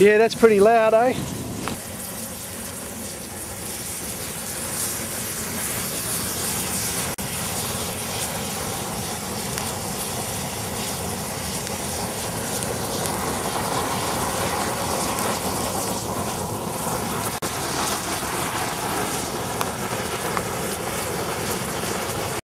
Yeah, that's pretty loud, eh?